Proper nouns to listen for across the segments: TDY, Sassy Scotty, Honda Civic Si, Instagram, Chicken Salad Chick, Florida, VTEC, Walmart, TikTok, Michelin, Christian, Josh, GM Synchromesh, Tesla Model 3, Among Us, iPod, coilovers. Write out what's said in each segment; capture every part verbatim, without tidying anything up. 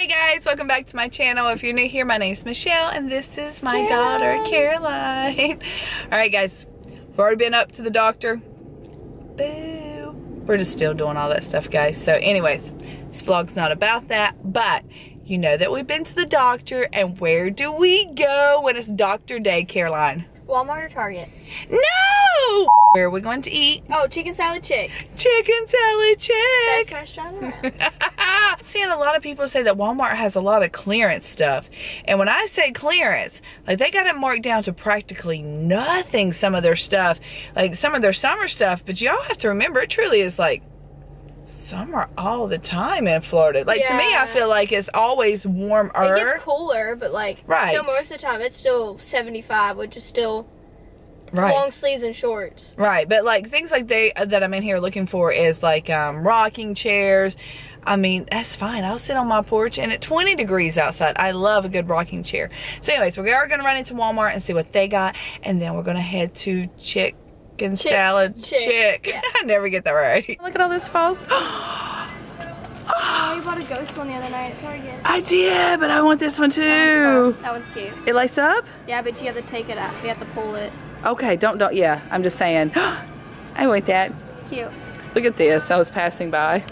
Hey guys, welcome back to my channel. If you're new here, my name is Michelle and this is my Caroline. daughter Caroline. Alright guys, we've already been up to the doctor. Boo. We're just still doing all that stuff guys. So anyways, this vlog's not about that, but you know that we've been to the doctor, and where do we go when it's doctor day, Caroline? Walmart or Target? No! Where are we going to eat? Oh, Chicken Salad Chick. Chicken Salad Chick. Best restaurant around. I'm seeing a lot of people say that Walmart has a lot of clearance stuff. And when I say clearance, like they got it marked down to practically nothing, some of their stuff. Like some of their summer stuff. But y'all have to remember, it truly is like summer all the time in Florida. Like yeah. to me, I feel like it's always warmer. It gets cooler, but like right. still most of the time it's still seventy-five, which is still... Right. Long sleeves and shorts. Right, but like things like they that I'm in here looking for is like um, rocking chairs. I mean, that's fine. I'll sit on my porch and at twenty degrees outside. I love a good rocking chair. So anyways, we are going to run into Walmart and see what they got. And then we're going to head to Chicken Salad Chick. Chick. Yeah. I never get that right. Look at all this falls. Oh, you bought a ghost one the other night at Target. I did, but I want this one too. That one's, that one's cute. It lights up? Yeah, but you have to take it out. You have to pull it. Okay, don't, don't, yeah, I'm just saying. I want that. Cute. Look at this, I was passing by.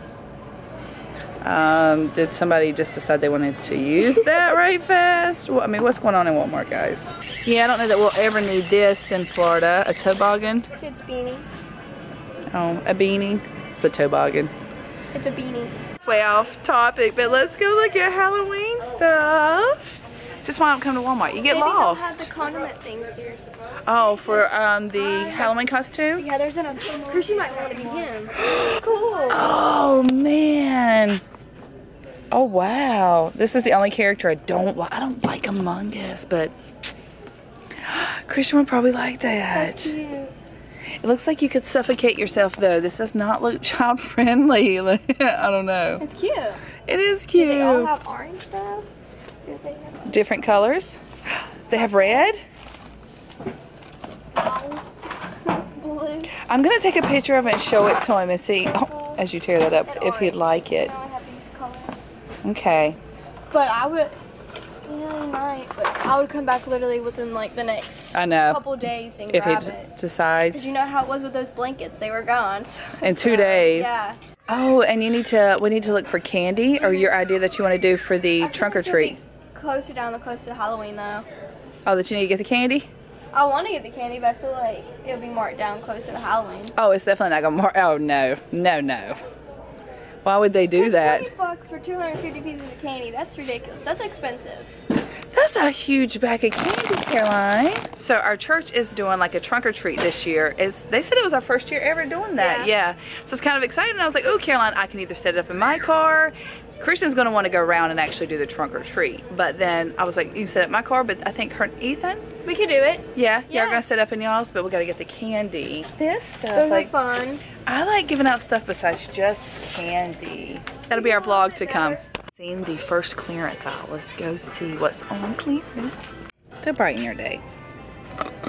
Um, did somebody just decide they wanted to use that right fast? Well, I mean, what's going on in Walmart, guys? Yeah, I don't know that we'll ever need this in Florida. A toboggan? It's beanie. Oh, a beanie? It's a toboggan. It's a beanie. Way off topic, but let's go look at Halloween stuff. This is why I don't come to Walmart. You get Maybe lost. Have the condiment things here. Oh, for um, the uh, Halloween costume? Yeah, there's an Christian might want to be him. Cool. Oh, man. Oh, wow. This is the only character I don't like. I don't like Among Us, but Christian would probably like that. That's cute. It looks like you could suffocate yourself, though. This does not look child-friendly. I don't know. It's cute. It is cute. Do they all have orange stuff? Different colors. They have red. Blue. I'm gonna take a picture of it and show it to him and see oh, as you tear that up if he'd like it. Okay. But I would, yeah, might, but I would come back literally within like the next I know. couple days and if grab he it. decides. Because you know how it was with those blankets; they were gone. So in two so, days. Yeah. Oh, and you need to. We need to look for candy or your idea that you want to do for the I trunk or treat. Closer down, the closer to Halloween though. Oh, that you need to get the candy? I want to get the candy, but I feel like it'll be marked down closer to Halloween. Oh, it's definitely not gonna mark. Oh no, no, no. Why would they do That's that? twenty bucks for two hundred fifty pieces of candy. That's ridiculous. That's expensive. That's a huge bag of candy, Caroline. So our church is doing like a trunk or treat this year. It's, they said it was our first year ever doing that. Yeah. yeah. So it's kind of exciting. And I was like, oh, Caroline, I can either set it up in my car. Christian's gonna want to go around and actually do the trunk or treat. But then I was like, you can set up my car, but I think her and Ethan. We could do it. Yeah, yeah. Y'all gonna set up in y'all's, but we gotta get the candy. This stuff. Those like, are fun. I like giving out stuff besides just candy. That'll be our vlog to come. Seen the first clearance aisle. Let's go see what's on clearance. To brighten your day.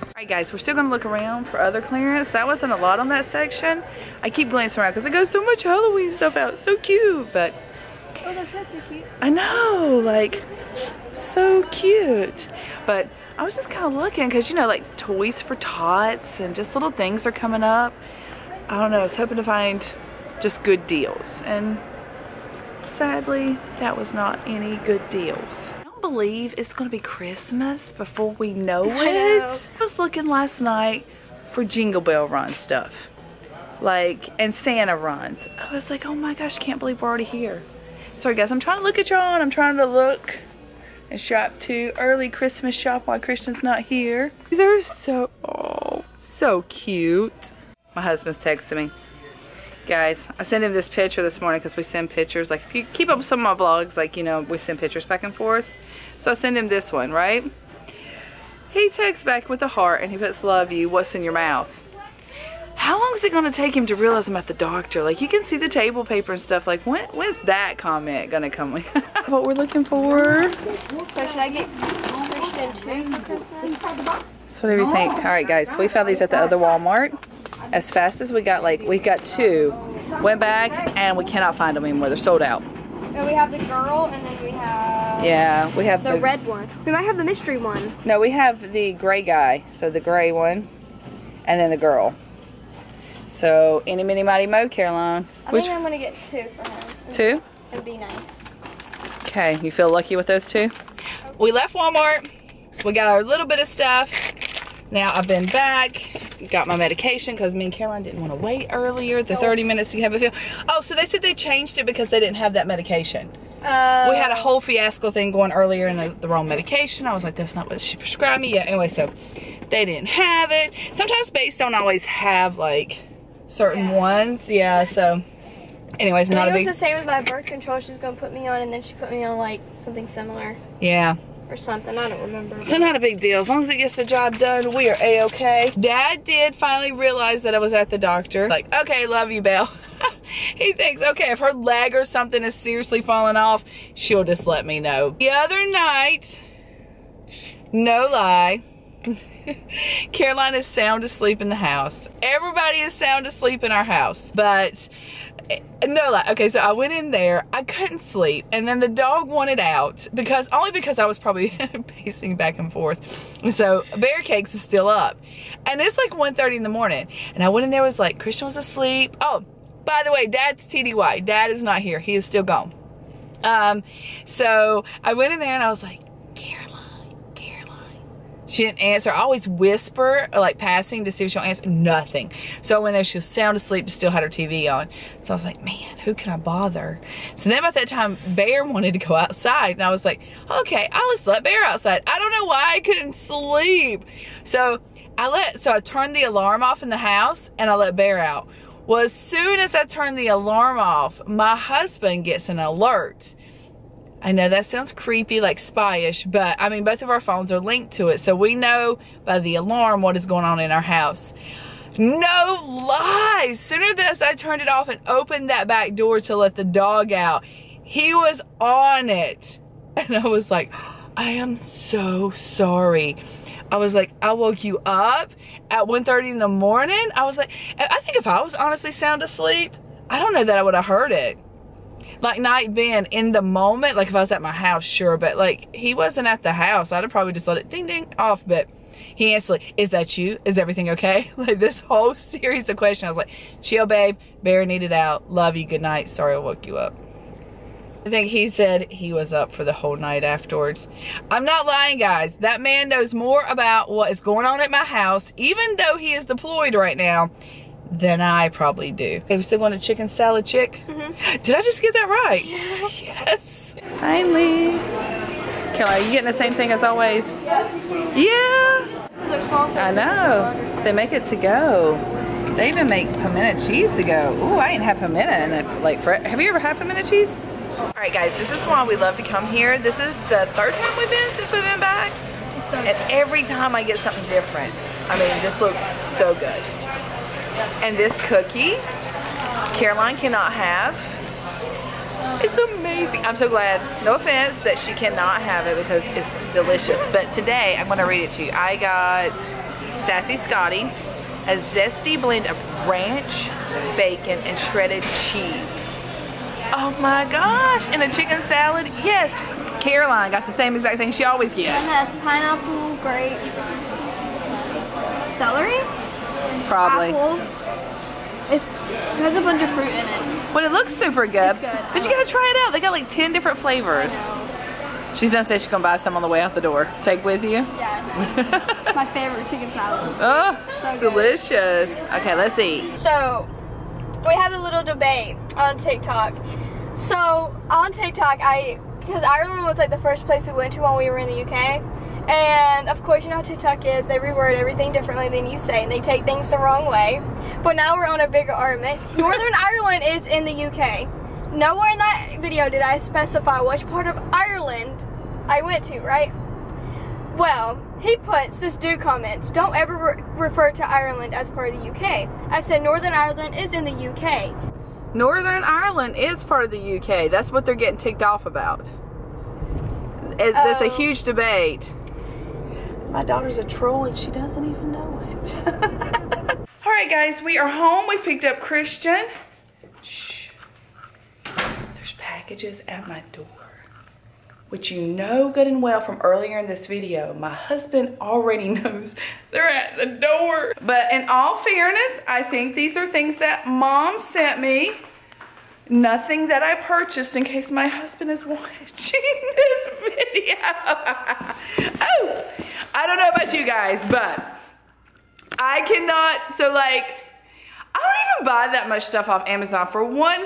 Alright guys, we're still gonna look around for other clearance. That wasn't a lot on that section. I keep glancing around because it goes so much Halloween stuff out. It's so cute, but. Oh, those hats are cute. I know, like, so cute. But I was just kind of looking because, you know, like toys for tots and just little things are coming up. I don't know, I was hoping to find just good deals. And sadly, that was not any good deals. I don't believe it's going to be Christmas before we know it. I, I was looking last night for Jingle Bell Run stuff. Like, and Santa runs. I was like, oh my gosh, can't believe we're already here. Sorry guys, I'm trying to look at y'all and I'm trying to look and shop too. Early Christmas shop while Christian's not here. These are so, oh, so cute. My husband's texting me. Guys, I sent him this picture this morning because we send pictures. Like if you keep up with some of my vlogs, like you know, we send pictures back and forth. So I send him this one, right? He texts back with a heart and he puts love you, what's in your mouth? How long is it gonna take him to realize I'm at the doctor? Like you can see the table paper and stuff. Like when, when's that comment gonna come? What we're looking for. So should I get Christian two for Christmas? So what do you think? All right guys, we found these at the other Walmart. As fast as we got, like we got two. Went back and we cannot find them anymore. They're sold out. And we have the girl and then we have Yeah, we have the, the red one. We might have the mystery one. No, we have the gray guy. So the gray one, and then the girl. So any, mini, mighty, mo, Caroline. I think I'm gonna get two for her. Two? It'd be nice. Okay, you feel lucky with those two? Okay. We left Walmart. We got our little bit of stuff. Now I've been back. Got my medication because me and Caroline didn't want to wait earlier the thirty minutes to have a feel. Oh, so they said they changed it because they didn't have that medication. Uh, we had a whole fiasco thing going earlier and the, the wrong medication. I was like, that's not what she prescribed me. Yeah, anyway, so they didn't have it. Sometimes bays don't always have like certain yeah. ones. Yeah, so anyways, not a big... It was the same as my birth control she was going to put me on, and then she put me on like something similar. Yeah. Or something, I don't remember. So not a big deal. As long as it gets the job done, we are A-okay. Dad did finally realize that I was at the doctor. Like, okay, love you, Belle. He thinks, okay, if her leg or something is seriously falling off, she'll just let me know. The other night, no lie, Caroline is sound asleep in the house. Everybody is sound asleep in our house, but no lie. Okay, so I went in there, I couldn't sleep, and then the dog wanted out because only because I was probably pacing back and forth. And so Bear Cakes is still up, and it's like one thirty in the morning, and I went in there, was like, Christian was asleep. Oh, by the way, Dad's T D Y. Dad is not here. He is still gone. Um, so I went in there and I was like, Caroline, Caroline. She didn't answer. I always whisper, like passing, to see if she'll answer. Nothing. So I went there. She was sound asleep, still had her T V on. So I was like, man, who can I bother? So then about that time, Bear wanted to go outside. And I was like, okay, I'll just let Bear outside. I don't know why I couldn't sleep. So I let, so I turned the alarm off in the house and I let Bear out. Well, as soon as I turn the alarm off, my husband gets an alert. I know that sounds creepy, like spy-ish, but I mean, both of our phones are linked to it, so we know by the alarm what is going on in our house. No lies! Sooner than I turned it off and opened that back door to let the dog out, he was on it. And I was like, I am so sorry. I was like, I woke you up at one thirty in the morning. I was like, I think if I was honestly sound asleep, I don't know that I would have heard it. Like night Ben in the moment, like if I was at my house, sure, but like he wasn't at the house. I'd have probably just let it ding ding off, but he answered, like, is that you? Is everything okay? Like this whole series of questions. I was like, chill babe, Bear needed out. Love you, good night. Sorry I woke you up. I think he said he was up for the whole night afterwards. I'm not lying, guys. That man knows more about what is going on at my house, even though he is deployed right now, than I probably do. Are we still going to Chicken Salad Chick? Mm-hmm. Did I just get that right? Yeah. Yes. Finally. Kelly, are you getting the same thing as always? Yeah. Yeah. I know. They make it to go. They even make pimento cheese to go. Ooh, I ain't had pimento in it, like, forever. Have you ever had pimento cheese? Alright guys, this is why we love to come here. This is the third time we've been since we've been back. So and every time I get something different. I mean, this looks so good. And this cookie, Caroline cannot have. It's amazing. I'm so glad, no offense, that she cannot have it because it's delicious. But today, I'm going to read it to you. I got Sassy Scotty, a zesty blend of ranch, bacon, and shredded cheese. Oh my gosh, and a chicken salad? Yes. Caroline got the same exact thing she always gets. It has pineapple, grapes, celery? Probably. Apples. It's, it has a bunch of fruit in it. But it looks super good. It's good. But I you gotta it. try it out. They got like ten different flavors. She's gonna say she's gonna buy some on the way out the door. Take with you? Yes. My favorite chicken salad. Oh, so delicious. Okay, let's eat. So, we had a little debate on TikTok. So on TikTok, I, because Ireland was like the first place we went to when we were in the U K, and of course you know how TikTok is, they reword everything differently than you say, and they take things the wrong way. But now we're on a bigger argument. Northern Ireland is in the U K. Nowhere in that video did I specify which part of Ireland I went to, right? Well, he puts, this dude comments, don't ever re refer to Ireland as part of the U K. I said Northern Ireland is in the U K. Northern Ireland is part of the U K. That's what they're getting ticked off about. It, oh. That's a huge debate. My daughter's a troll and she doesn't even know it. All right, guys, we are home. We picked up Christian. Shh. There's packages at my door. which you know good and well from earlier in this video, my husband already knows they're at the door. But in all fairness, I think these are things that mom sent me. Nothing that I purchased, in case my husband is watching this video. Oh, I don't know about you guys, but I cannot, so like, I don't even buy that much stuff off Amazon. For one,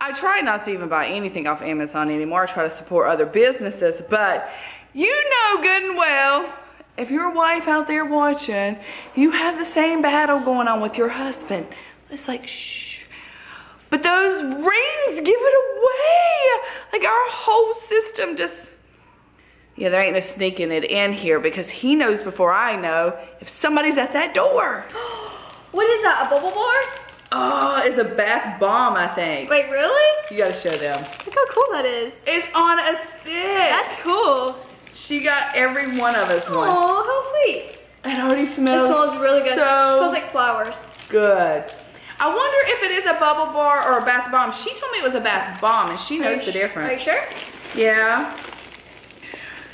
I try not to even buy anything off Amazon anymore. I try to support other businesses, but you know good and well, if your wife out there watching, you have the same battle going on with your husband. It's like, shh. But those rings give it away. Like our whole system just, yeah, there ain't no sneaking it in here because he knows before I know if somebody's at that door. What is that, a bubble bar? Oh, it's a bath bomb, I think. Wait, really? You gotta show them. Look how cool that is. It's on a stick. That's cool. She got every one of us one. Oh, how sweet. It already smells, it smells really good. So it smells like flowers. Good. I wonder if it is a bubble bar or a bath bomb. She told me it was a bath bomb and she knows the difference. Are you sure? Yeah.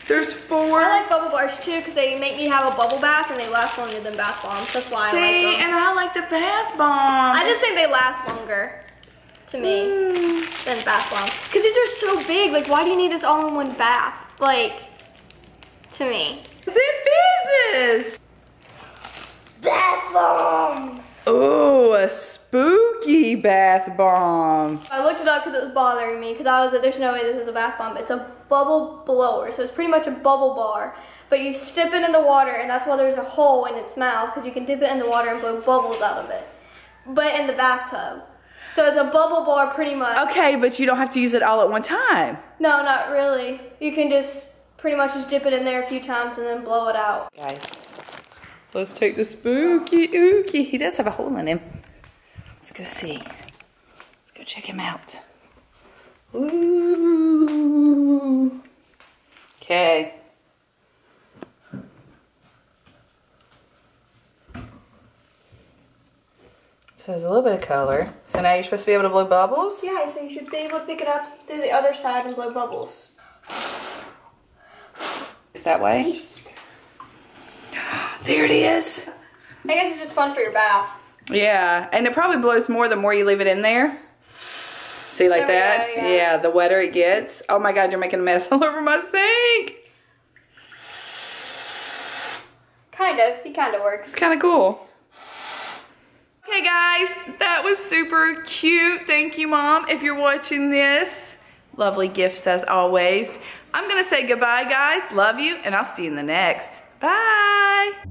There's four. I like bubble bars too because they make me have a bubble bath and they last longer than bath bombs. That's why See, I like them. See, and I like the bath bomb. I just think they last longer to me mm. than bath bombs. Because these are so big. Like, why do you need this all in one bath? Like, to me. Because it fizzes. Bath bombs. Oh, a spooky bath bomb. I looked it up because it was bothering me because I was like, there's no way this is a bath bomb. It's a bubble blower, so it's pretty much a bubble bar, but you dip it in the water and that's why there's a hole in its mouth, because you can dip it in the water and blow bubbles out of it, but in the bathtub. So it's a bubble bar pretty much. Okay, but you don't have to use it all at one time. No, not really. You can just pretty much just dip it in there a few times and then blow it out. Guys, let's take the spooky ookie. He does have a hole in him. Let's go see. Let's go check him out. Ooh. Okay. So there's a little bit of color. So now you're supposed to be able to blow bubbles? Yeah, so you should be able to pick it up through the other side and blow bubbles. Is that way? Nice. There it is. I guess it's just fun for your bath. Yeah, and it probably blows more the more you leave it in there. See, like that? Go, yeah. yeah, the wetter it gets. Oh my God, you're making a mess all over my sink. Kind of, it kind of works. It's kind of cool. Okay guys, that was super cute. Thank you, Mom, if you're watching this. Lovely gifts as always. I'm gonna say goodbye, guys. Love you, and I'll see you in the next. Bye.